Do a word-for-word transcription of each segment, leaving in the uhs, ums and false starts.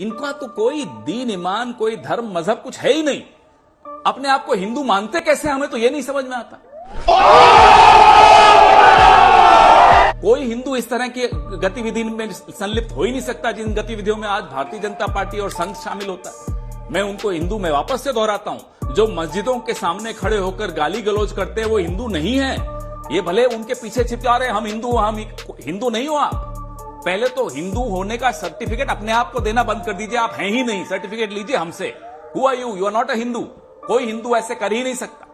इनका तो कोई दीन ईमान, कोई धर्म मजहब कुछ है ही नहीं। अपने आप को हिंदू मानते कैसे, हमें तो यह नहीं समझ में आता। कोई हिंदू इस तरह की गतिविधि में संलिप्त हो ही नहीं सकता जिन गतिविधियों में आज भारतीय जनता पार्टी और संघ शामिल होता है। मैं उनको हिंदू में वापस से दोहराता हूं, जो मस्जिदों के सामने खड़े होकर गाली गलौज करते हैं वो हिंदू नहीं है। ये भले उनके पीछे छिपा रहे हम हिंदू, हम हिंदू नहीं हो। आप पहले तो हिंदू होने का सर्टिफिकेट अपने आप को देना बंद कर दीजिए। आप हैं ही नहीं, सर्टिफिकेट लीजिए हमसे। Who are you, you are not a Hindu. कोई हिंदू ऐसे कर ही नहीं सकता।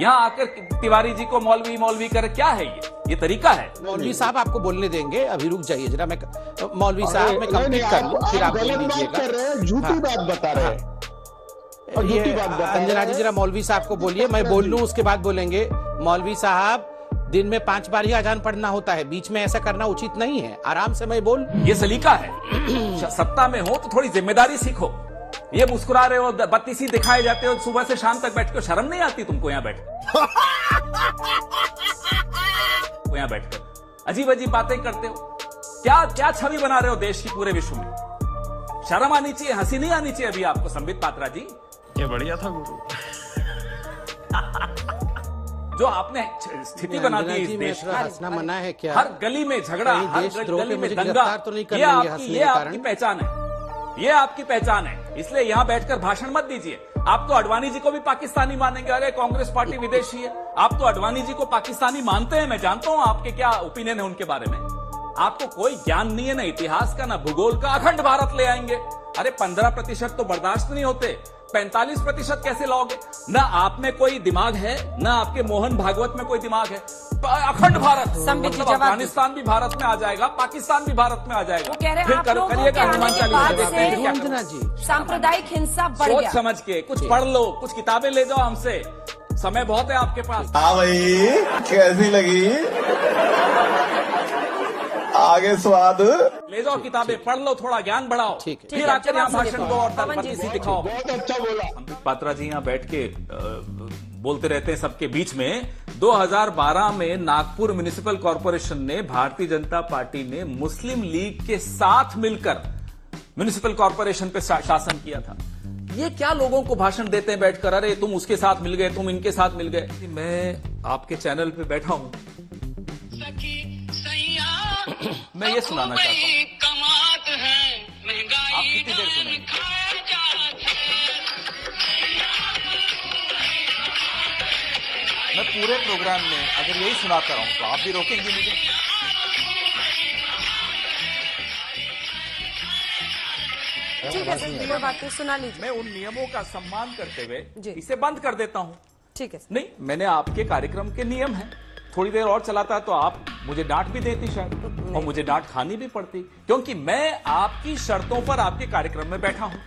यहाँ आकर तिवारी जी को मौलवी मौलवी कर, क्या है ये ये तरीका है? मौलवी साहब आपको बोलने देंगे, अभी रुक जाइए जरा, मैं मौलवी साहब मैं कंप्लीट कर लूं, फिर आप बोल दीजिएगा। झूठी बात बता रहे हैं अंजना जी, जरा मौलवी साहब को बोलिए, मैं बोल लूं उसके बाद बोलेंगे। मौलवी साहब, दिन में पांच बार ही अजान पढ़ना होता है, बीच में ऐसा करना उचित नहीं है। आराम से मैं बोल, ये सलीका है। सत्ता में हो तो थोड़ी जिम्मेदारी सीखो। ये मुस्कुरा रहे हो, बत्तीसी दिखाए जाते हो सुबह से शाम तक बैठकर, शर्म नहीं आती तुमको यहाँ बैठकर? यहाँ बैठकर अजीब अजीब बातें करते हो। क्या क्या छवि बना रहे हो देश की पूरे विश्व में? शर्म आनी चाहिए, हंसी नहीं आनी चाहिए अभी आपको संबित पात्रा जी। ये बढ़िया था गुरु। जो आपने स्थिति बना दी इस देश में, मना है क्या? हर गली में झगड़ा, हर गली में दंगा, तो नहीं कर ये आपकी, ये आपकी पहचान है, ये आपकी पहचान है। इसलिए यहाँ बैठकर भाषण मत दीजिए। आप तो अडवाणी जी को भी पाकिस्तानी मानेंगे। अरे कांग्रेस पार्टी विदेशी है। आप तो अडवाणी जी को पाकिस्तानी मानते हैं, मैं जानता हूँ आपके क्या ओपिनियन है उनके बारे में। आपको कोई ज्ञान नहीं है, ना इतिहास का, ना भूगोल का। अखंड भारत ले आएंगे। अरे पंद्रह प्रतिशत तो बर्दाश्त नहीं होते, पैंतालीस प्रतिशत कैसे लाओगे? ना आप में कोई दिमाग है, ना आपके मोहन भागवत में कोई दिमाग है। अखंड भारत, मतलब अफगानिस्तान भी भारत में आ जाएगा, पाकिस्तान भी भारत में आ जाएगा। फिर करिएगा हनुमान चालीसा जी। सांप्रदायिक हिंसा सोच समझ के कुछ पढ़ लो, कुछ किताबें ले जाओ हमसे। समय बहुत है आपके पास। हाँ भाई, कैसी लगी? आगे स्वाद ले जाओ, किताबें पढ़ लो, थोड़ा ज्ञान बढ़ाओ, फिर आकर यहाँ भाषण दो और दिखाओ। बहुत अच्छा बोला संबित पात्रा जी। यहाँ बैठ के बोलते रहते हैं सबके बीच में। दो हज़ार बारह में नागपुर म्युनिसिपल कॉरपोरेशन ने, भारतीय जनता पार्टी ने मुस्लिम लीग के साथ मिलकर म्युनिसिपल कॉरपोरेशन पे शासन किया था। ये क्या लोगों को भाषण देते हैं बैठकर, अरे तुम उसके साथ मिल गए, तुम इनके साथ मिल गए। मैं आपके चैनल पे बैठा हूँ, मैं ये सुनाना चाहता हूँ। आप कितनी देर सुनेंगे? मैं पूरे प्रोग्राम में अगर यही सुनाता रहूं तो आप भी रोकेंगे मुझे? ठीक है सर, दो बातें सुना लीजिए। मैं उन नियमों का सम्मान करते हुए इसे बंद कर देता हूँ। ठीक है। नहीं, मैंने आपके कार्यक्रम के नियम हैं, थोड़ी देर और चलाता तो आप मुझे डांट भी देती शायद, और मुझे डांट खानी भी पड़ती, क्योंकि मैं आपकी शर्तों पर आपके कार्यक्रम में बैठा हूं।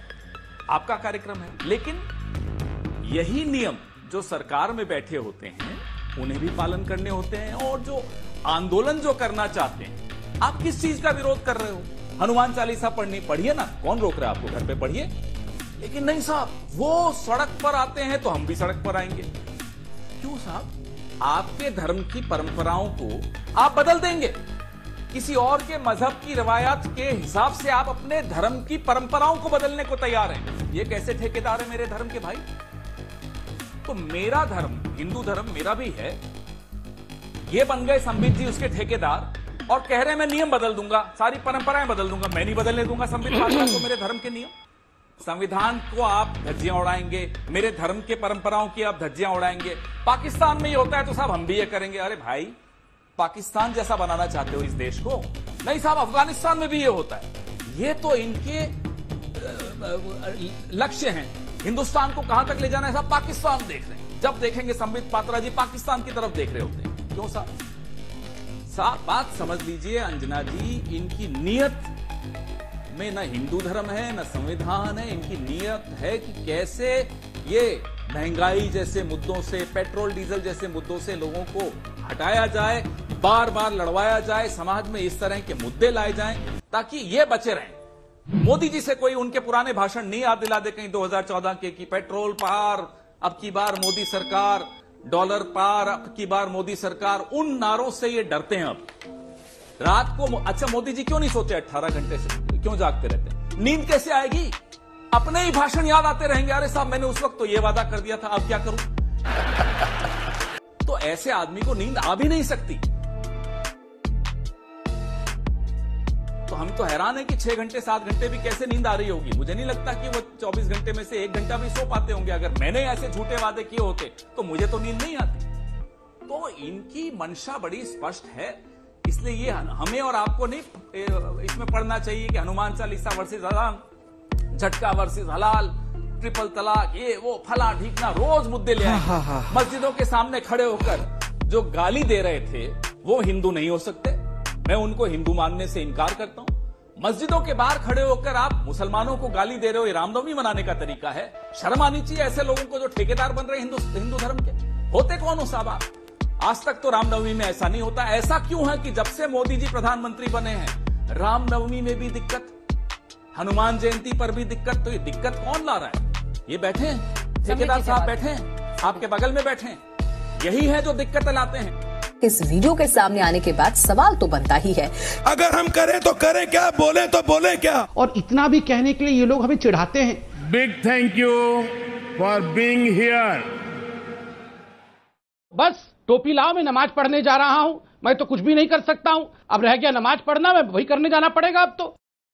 आपका कार्यक्रम है, लेकिन यही नियम जो सरकार में बैठे होते हैं उन्हें भी पालन करने होते हैं। और जो आंदोलन जो करना चाहते हैं, आप किस चीज का विरोध कर रहे हो? हनुमान चालीसा पढ़नी पढ़िए ना, कौन रोक रहा है आपको? घर पे पढ़िए। लेकिन नहीं साहब, वो सड़क पर आते हैं तो हम भी सड़क पर आएंगे। क्यों साहब? आपके धर्म की परंपराओं को आप बदल देंगे, किसी और के मजहब की रिवायत के हिसाब से आप अपने धर्म की परंपराओं को बदलने को तैयार हैं। ये कैसे ठेकेदार है मेरे धर्म के भाई? तो मेरा धर्म, हिंदू धर्म मेरा भी है। ये बन गए संबित जी उसके ठेकेदार, और कह रहे हैं मैं नियम बदल दूंगा, सारी परंपराएं बदल दूंगा। मैं नहीं बदलने दूंगा संबित पात्रा को मेरे धर्म के नियम। संविधान को आप धज्जियां उड़ाएंगे, मेरे धर्म के परंपराओं की आप धज्जियां उड़ाएंगे। पाकिस्तान में ये होता है तो साहब हम भी ये करेंगे। अरे भाई, पाकिस्तान जैसा बनाना चाहते हो इस देश को? नहीं साहब, अफगानिस्तान में भी ये होता है। ये तो इनके लक्ष्य हैं। हिंदुस्तान को कहां तक ले जाना है साहब? पाकिस्तान देख रहे हैं। जब देखेंगे संबित पात्रा जी पाकिस्तान की तरफ देख रहे होते हैं। क्यों साहब? साहब बात समझ लीजिए अंजना जी, इनकी नीयत में ना हिंदू धर्म है, ना संविधान है। इनकी नीयत है कि कैसे ये महंगाई जैसे मुद्दों से, पेट्रोल डीजल जैसे मुद्दों से लोगों को हटाया जाए, बार बार लड़वाया जाए, समाज में इस तरह के मुद्दे लाए जाएं ताकि ये बचे रहें। मोदी जी से कोई उनके पुराने भाषण नहीं याद दिला दे कहीं दो हज़ार चौदह के, कि पेट्रोल पार, अब की बार मोदी सरकार, डॉलर पार, अब की बार मोदी सरकार। उन नारों से ये डरते हैं अब रात को। अच्छा मोदी जी क्यों नहीं सोते अट्ठारह घंटे से, क्यों जागते रहते हैं? नींद कैसे आएगी? अपने ही भाषण याद आते रहेंगे, अरे साहब मैंने उस वक्त तो ये वादा कर दिया था, अब क्या करूं? तो ऐसे आदमी को नींद आ भी नहीं सकती। तो हम तो हैरान है कि छह घंटे सात घंटे भी कैसे नींद आ रही होगी। मुझे नहीं लगता कि वो चौबीस घंटे में से एक घंटा भी सो पाते होंगे। अगर मैंने ऐसे झूठे वादे किए होते तो मुझे तो नींद नहीं आती। तो इनकी मंशा बड़ी स्पष्ट है, इसलिए ये हमें और आपको नहीं इसमें पढ़ना चाहिए कि हनुमान चालीसा वर्सेस हराम, झटका वर्सेस हलाल, ट्रिपल तलाक, ये वो फला ढीकना, रोज मुद्दे ले आए। मस्जिदों के सामने खड़े होकर जो गाली दे रहे थे वो हिंदू नहीं हो सकते, मैं उनको हिंदू मानने से इनकार करता हूं। मस्जिदों के बाहर खड़े होकर आप मुसलमानों को गाली दे रहे हो, ये रामनवमी मनाने का तरीका है। शर्म आनी चाहिए ऐसे लोगों को जो ठेकेदार बन रहे हिंदू हिंदू धर्म के। होते कौन हो साहब आप? आज तक तो रामनवमी में ऐसा नहीं होता। ऐसा क्यों है कि जब से मोदी जी प्रधानमंत्री बने हैं रामनवमी में भी दिक्कत, हनुमान जयंती पर भी दिक्कत। तो ये दिक्कत कौन ला रहा है? ये बैठे ठेकेदार साहब, बैठे आपके बगल में बैठे, यही है जो दिक्कत लाते हैं। इस वीडियो के सामने आने के बाद सवाल तो बनता ही है, अगर हम करें तो करें क्या, बोले तो बोले क्या? और इतना भी कहने के लिए ये लोग हमें चिढ़ाते हैं। Big thank you for being here. बस टोपी लाओ, मैं नमाज पढ़ने जा रहा हूँ, मैं तो कुछ भी नहीं कर सकता हूँ। अब रह गया नमाज पढ़ना, मैं वही करने जाना पड़ेगा अब तो।